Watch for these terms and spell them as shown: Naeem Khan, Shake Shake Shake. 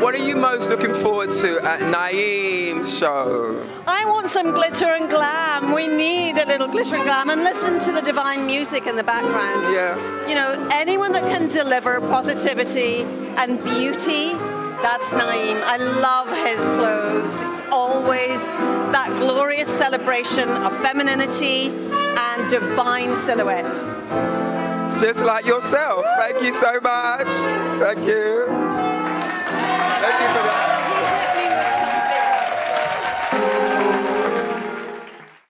What are you most looking forward to at Naeem's show? I want some glitter and glam. We need a little glitter and glam, and listen to the divine music in the background. Yeah. You know, anyone that can deliver positivity and beauty, that's Naeem. I love his clothes. It's always that glorious celebration of femininity and divine silhouettes. Just like yourself. Thank you so much. Thank you. Thank you for that.